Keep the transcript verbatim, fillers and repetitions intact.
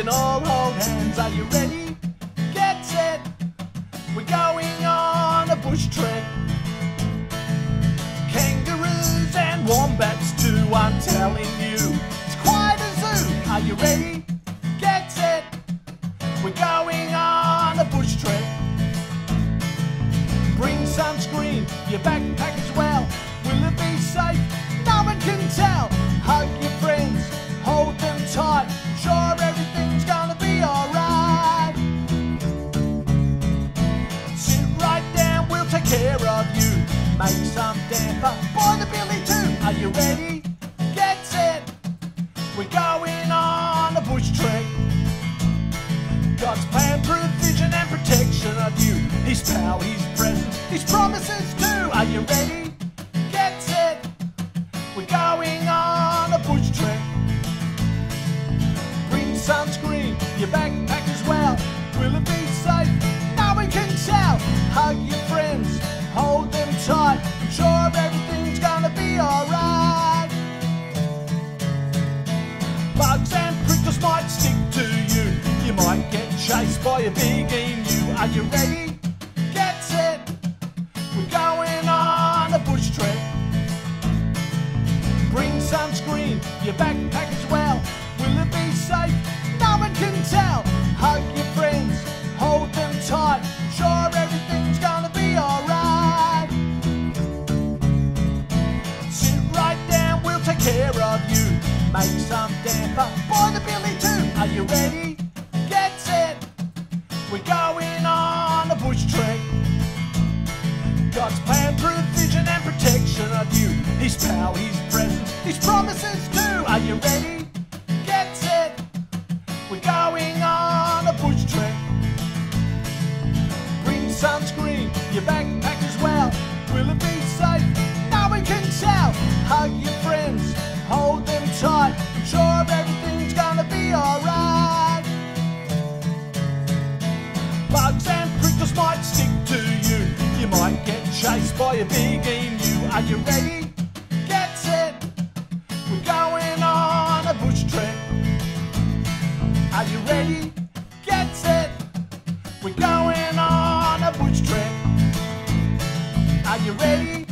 can all hold hands. Are you ready? Get set. We're going on a bush trek. Kangaroos and wombats too, I'm telling you, it's quite a zoo. Are you ready? Get set. We're going on a bush trek. Bring sunscreen, your backpack as well. Will it be safe? No one can tell. Hug your friends, hold them tight. Sure, everything's gonna be alright. Sit right down, we'll take care of you. Make some damper for the billy too. Are you ready? Get set. We're going on a bush trek. God's plan, provision and protection of you. His power, His presence, His promises too. Are you ready? Get set. We're going on a bush trek. Bring sunscreen, your backpack as well. Will it be safe? No one can tell. Hug your friends, hold them tight. I'm sure everything's gonna be alright. Bugs and prickles might stick to you. You might get chased by a big emu. Are you ready? Get set. We're going on a bush trek. Bring sunscreen, your backpack as well. Will it be safe? No one can tell. Hug your friends, hold them tight. Sure, everything's gonna be alright. Sit right down, we'll take care of you. Make some damper for the billy too. Are you ready? We're going on a bush trek. God's plan, provision and protection of you. His power, His presence, His promises too. Are you ready? Get set. We're going on a bush trek. Bring sunscreen, your backpack as well. Will it be safe? No one can tell. Hug your friends, hold them tight. I'm sure everything's gonna be alright. Bugs and prickles might stick to you. You might get chased by a big emu. Are you ready? Get set. We're going on a bush trek. Are you ready? Get set. We're going on a bush trek. Are you ready?